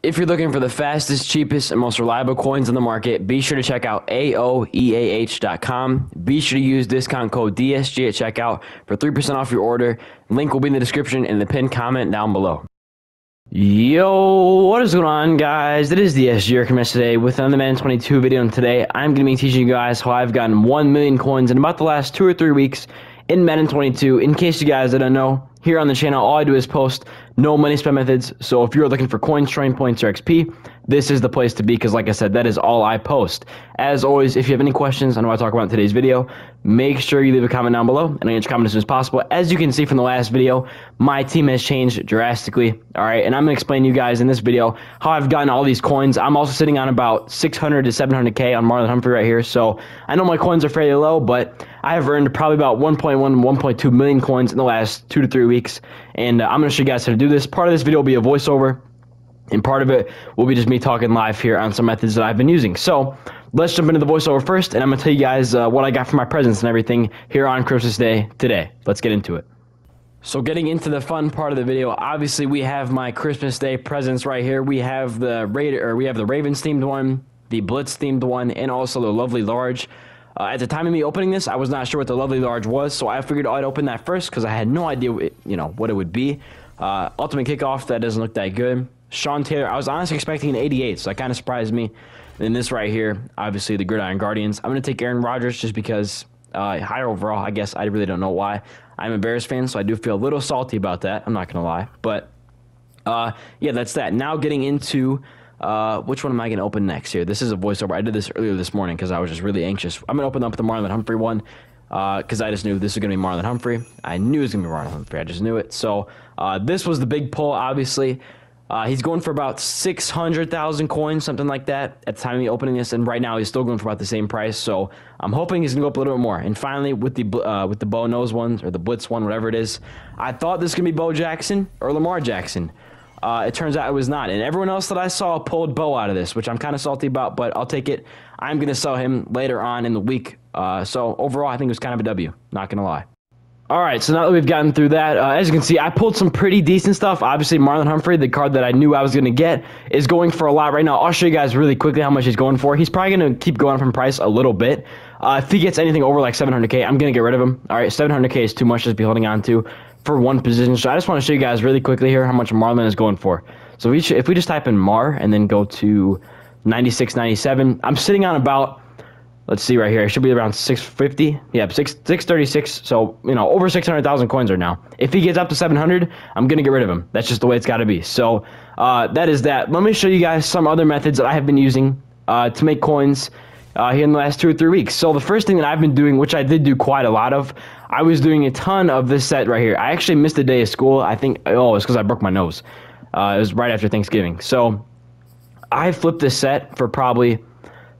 If you're looking for the fastest, cheapest, and most reliable coins on the market, be sure to check out A-O-E-A-H.com. Be sure to use discount code DSG at checkout for 3% off your order. Link will be in the description and the pinned comment down below. Yo, what is going on, guys? It is DSG coming today with another Madden 22 video, and today I'm going to be teaching you guys how I've gotten 1 million coins in about the last 2 or 3 weeks in Madden 22. In case you guys didn't know, here on the channel, all I do is post no money spend methods, so if you're looking for coins, train points, or XP, this is the place to be because, like I said, that is all I post. As always, if you have any questions on what I talk about in today's video, make sure you leave a comment down below, and I'll get your comment as soon as possible. As you can see from the last video, my team has changed drastically, all right? And I'm going to explain to you guys in this video how I've gotten all these coins. I'm also sitting on about 600 to 700K on Marlon Humphrey right here, so I know my coins are fairly low, but I have earned probably about 1.1 to 1.2 million coins in the last 2 to 3 weeks, and I'm going to show you guys how to do this. Part of this video will be a voiceover, and part of it will be just me talking live here on some methods that I've been using. So let's jump into the voiceover first, and I'm going to tell you guys what I got for my presents and everything here on Christmas Day today. Let's get into it. So getting into the fun part of the video, obviously we have my Christmas Day presents right here. We have the Ravens themed one, the Blitz themed one, and also the Lovely Large. At the time of me opening this, I was not sure what the Lovely Large was, so I figured I'd open that first because I had no idea what it would be. Ultimate Kickoff, that doesn't look that good. Sean Taylor, I was honestly expecting an 88, so that kind of surprised me. And then this right here, obviously the Gridiron Guardians. I'm going to take Aaron Rodgers just because higher overall, I guess. I really don't know why. I'm a Bears fan, so I do feel a little salty about that. I'm not going to lie. But, yeah, that's that. Now getting into... which one am I going to open next here? This is a voiceover. I did this earlier this morning because I was just really anxious. I'm going to open up the Marlon Humphrey one because I just knew this was going to be Marlon Humphrey. I knew it was going to be Marlon Humphrey. I just knew it. So this was the big pull, obviously. He's going for about 600,000 coins, something like that, at the time of me opening this. And right now he's still going for about the same price. So I'm hoping he's going to go up a little bit more. And finally, with the Bo Nose ones or the Blitz one, whatever it is, I thought this was going to be Bo Jackson or Lamar Jackson. It turns out it was not, and everyone else that I saw pulled Bo out of this, which I'm kind of salty about, but I'll take it. I'm going to sell him later on in the week, so overall I think it was kind of a W, not going to lie. Alright, so now that we've gotten through that, as you can see, I pulled some pretty decent stuff. Obviously, Marlon Humphrey, the card that I knew I was going to get, is going for a lot right now. I'll show you guys really quickly how much he's going for. He's probably going to keep going up in price a little bit. If he gets anything over like 700K, I'm going to get rid of him. Alright, 700K is too much to be holding on to for one position, so I just want to show you guys really quickly here how much Marlon is going for. So if we just type in Mar and then go to 96, 97, I'm sitting on about... Let's see right here. It should be around 650. Yeah, 636. So, over 600,000 coins right now. If he gets up to 700, I'm going to get rid of him. That's just the way it's got to be. So, that is that. Let me show you guys some other methods that I have been using to make coins here in the last 2 or 3 weeks. So, the first thing that I've been doing, which I did do quite a lot of, I was doing a ton of this set right here. I actually missed a day of school. I think, it's because I broke my nose. It was right after Thanksgiving. So, I flipped this set for probably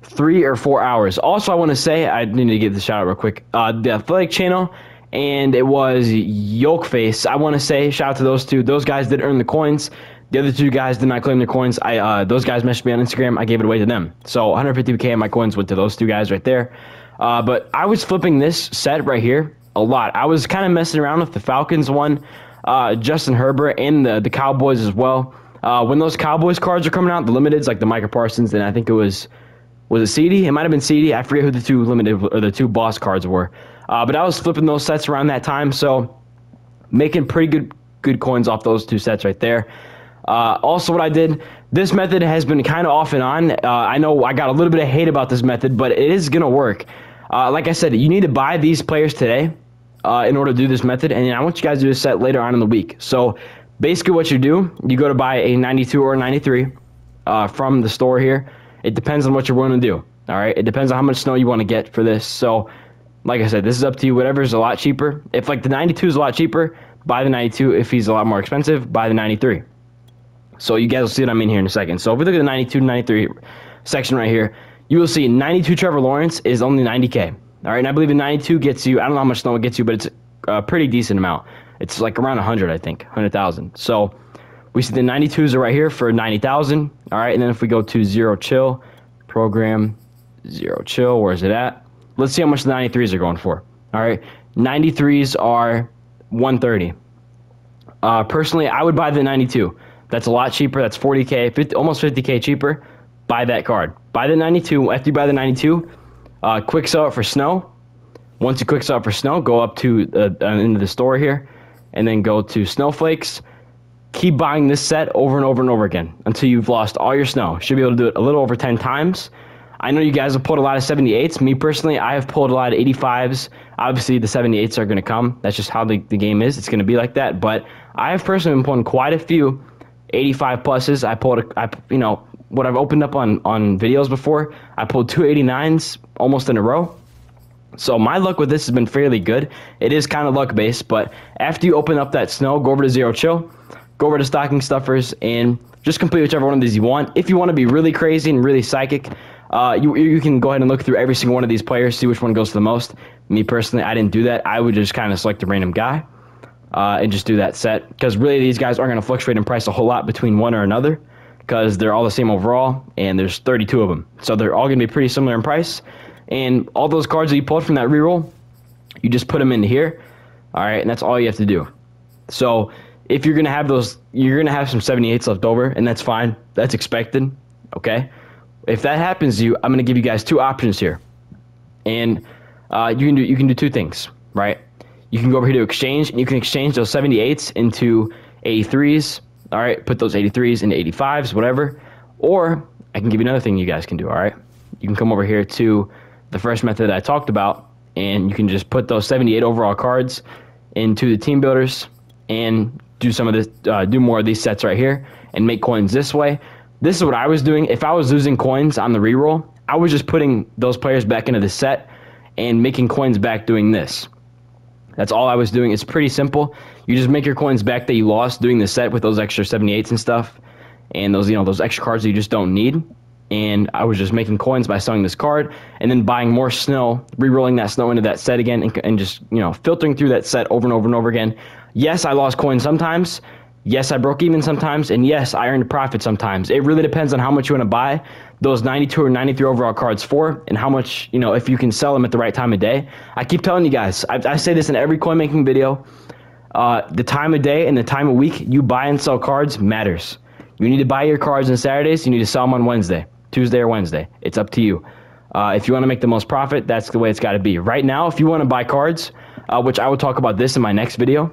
3 or 4 hours. Also, I want to say, I need to give the shout out real quick, The Athletic Channel, and it was Yolkface. I want to say shout out to those two. Those guys did earn the coins. The other two guys did not claim their coins. Those guys messaged me on Instagram. I gave it away to them. So 150K of my coins went to those two guys right there. But I was flipping this set right here a lot. I was kind of messing around with the Falcons one, Justin Herbert, and the Cowboys as well. When those Cowboys cards are coming out, the limiteds, like the Micah Parsons, and I think it was it CD? It might have been CD. I forget who the two limited or the two boss cards were. But I was flipping those sets around that time, so making pretty good coins off those two sets right there. Also, what I did, this method has been kind of off and on. I know I got a little bit of hate about this method, but it is going to work. Like I said, you need to buy these players today in order to do this method, and I want you guys to do a set later on in the week. So basically what you do, you go to buy a 92 or a 93 from the store here. It depends on what you're willing to do, all right? It depends on how much snow you want to get for this. So, like I said, this is up to you. Whatever is a lot cheaper. If, like, the 92 is a lot cheaper, buy the 92. If he's a lot more expensive, buy the 93. So you guys will see what I mean here in a second. So if we look at the 92 to 93 section right here, you will see 92 Trevor Lawrence is only 90K, all right? And I believe the 92 gets you, I don't know how much snow it gets you, but it's a pretty decent amount. It's, like, around 100, I think, 100,000. So... we see the 92s are right here for 90,000. All right, and then if we go to Zero Chill, Program, Zero Chill, where is it at? Let's see how much the 93s are going for. All right, 93s are 130. Personally, I would buy the 92. That's a lot cheaper. That's 40K, almost 50K cheaper. Buy that card. Buy the 92. After you buy the 92, quick sell it for snow. Once you quick sell it for snow, go up to into the store here, and then go to snowflakes. Keep buying this set over and over and over again until you've lost all your snow. Should be able to do it a little over 10 times. I know you guys have pulled a lot of 78s. Me personally, I have pulled a lot of 85s. Obviously, the 78s are going to come. That's just how the game is. It's going to be like that. But I have personally been pulling quite a few 85 pluses. I pulled, you know, what I've opened up on videos before. I pulled two 89s almost in a row. So my luck with this has been fairly good. It is kind of luck based, but after you open up that snow, go over to Zero Chill, go over to Stocking Stuffers, and just complete whichever one of these you want. If you want to be really crazy and really psychic, you can go ahead and look through every single one of these players, see which one goes to the most. Me personally, I didn't do that. I would just kind of select a random guy and just do that set, because really these guys aren't going to fluctuate in price a whole lot between one or another, because they're all the same overall, and there's 32 of them. So they're all going to be pretty similar in price. And all those cards that you pulled from that reroll, you just put them into here. All right, and that's all you have to do. So if you're going to have those, you're going to have some 78s left over, and that's fine. That's expected, okay? If that happens to you, I'm going to give you guys two options here. And you can do two things, right? You can go over here to exchange, and you can exchange those 78s into 83s. All right, put those 83s into 85s, whatever. Or I can give you another thing you guys can do, all right? You can come over here to the first method I talked about, and you can just put those 78 overall cards into the team builders and do some of this, do more of these sets right here and make coins this way. This is what I was doing. If I was losing coins on the reroll, I was just putting those players back into the set and making coins back doing this. That's all I was doing. It's pretty simple. You just make your coins back that you lost doing the set with those extra 78s and stuff, and those, you know, those extra cards that you just don't need. And I was just making coins by selling this card and then buying more snow, re-rolling that snow into that set again, and just, you know, filtering through that set over and over and over again. Yes, I lost coins sometimes. Yes, I broke even sometimes. And yes, I earned a profit sometimes. It really depends on how much you want to buy those 92 or 93 overall cards for, and how much, you know, if you can sell them at the right time of day. I keep telling you guys, I say this in every coin making video, the time of day and the time of week you buy and sell cards matters. You need to buy your cards on Saturdays. You need to sell them on Wednesday, Tuesday or Wednesday. It's up to you. If you want to make the most profit, that's the way it's got to be. Right now, if you want to buy cards, which I will talk about this in my next video,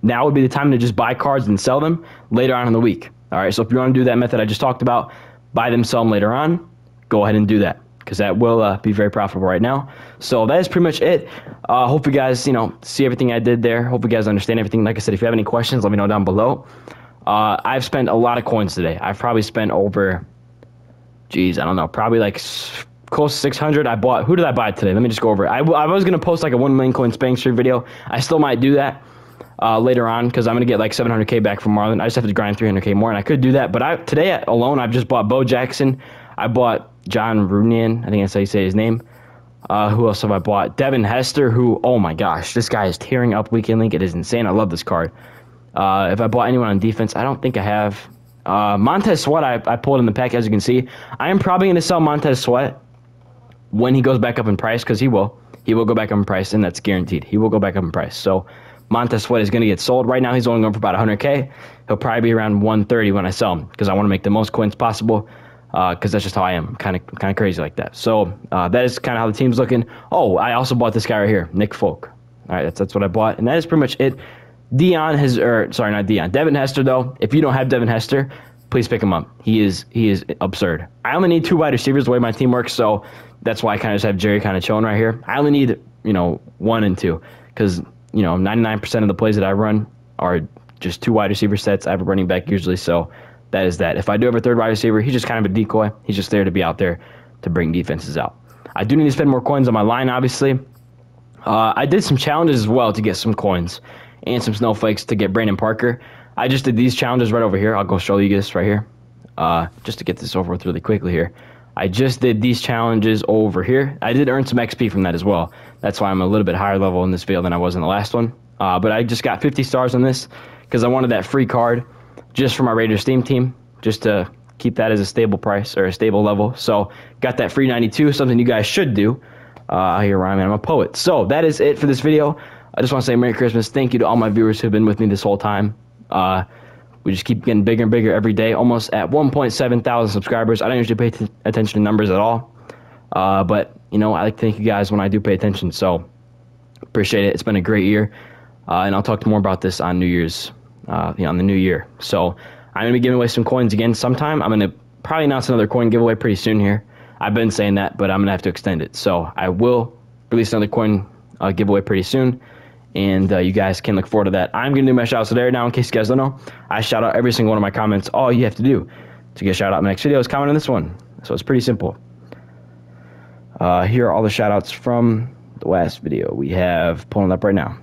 now would be the time to just buy cards and sell them later on in the week. All right, so if you want to do that method I just talked about, buy them, sell them later on, go ahead and do that, because that will be very profitable right now. So that is pretty much it. Hope you guys, you know, see everything I did there. Hope you guys understand everything. Like I said, if you have any questions, let me know down below. I've spent a lot of coins today. I've probably spent over, geez, I don't know, probably like close to 600. I bought, who did I buy today? Let me just go over it. I was going to post like a 1 million coin Spank Street video. I still might do that later on, because I'm going to get like 700K back from Marlon. I just have to grind 300K more, and I could do that. But today alone, I've just bought Bo Jackson. I bought John Runyan. I think that's how you say his name. Who else have I bought? Devin Hester, who, oh my gosh, this guy is tearing up Weekend Link. It is insane. I love this card. If I bought anyone on defense, I don't think I have. Montez Sweat, I pulled in the pack, as you can see. I am probably going to sell Montez Sweat when he goes back up in price, because he will. He will go back up in price, and that's guaranteed. He will go back up in price. So Montez Sweat is going to get sold. Right now, he's only going for about 100K. He'll probably be around 130 when I sell him, because I want to make the most coins possible, because that's just how I am. I'm kind of crazy like that. So that is kind of how the team's looking. Oh, I also bought this guy right here, Nick Folk. All right, that's what I bought, and that is pretty much it. Devin Hester, though. If you don't have Devin Hester, please pick him up. He is absurd. I only need two wide receivers the way my team works, so that's why I kind of just have Jerry kind of chilling right here. I only need, you know, one and two, because, you know, 99% of the plays that I run are just two wide receiver sets. I have a running back usually, so that is that. If I do have a third wide receiver, he's just kind of a decoy. He's just there to be out there to bring defenses out. I do need to spend more coins on my line, obviously. I did some challenges as well to get some coins and some snowflakes to get Brandon Parker. I just did these challenges right over here. I'll go show you this right here, just to get this over with really quickly here. I just did these challenges over here. I did earn some XP from that as well. That's why I'm a little bit higher level in this video than I was in the last one. But I just got 50 stars on this because I wanted that free card just for my Raiders theme team, just to keep that as a stable price or a stable level. So got that free 92, something you guys should do. I hear rhyming. I'm a poet. So that is it for this video. I just want to say Merry Christmas. Thank you to all my viewers who have been with me this whole time. We just keep getting bigger and bigger every day, almost at 1.7 thousand subscribers. I don't usually pay attention to numbers at all, but, you know, I like to thank you guys when I do pay attention, so appreciate it. It's been a great year, and I'll talk more about this on New Year's, on the new year. So I'm going to be giving away some coins again sometime. I'm going to probably announce another coin giveaway pretty soon here. I've been saying that, but I'm going to have to extend it. So I will release another coin giveaway pretty soon, and you guys can look forward to that. I'm going to do my shout-outs today. Now, in case you guys don't know, I shout out every single one of my comments. All you have to do to get a shout-out in the next video is comment on this one. So it's pretty simple. Here are all the shout-outs from the last video. We have, pulling it up right now,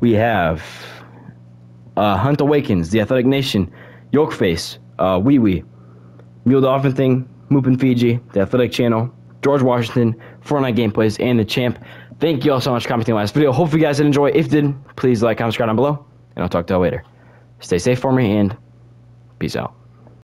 we have Hunt Awakens, The Athletic Nation, Yolkface, Wee Wee, Mule Dolphin Thing, Moopin Fiji, The Athletic Channel, George Washington, Fortnite Gameplays, and The Champ. Thank you all so much for commenting on the last video. Hopefully you guys did enjoy. If you did, please like, comment, subscribe down below, and I'll talk to y'all later. Stay safe for me, and peace out.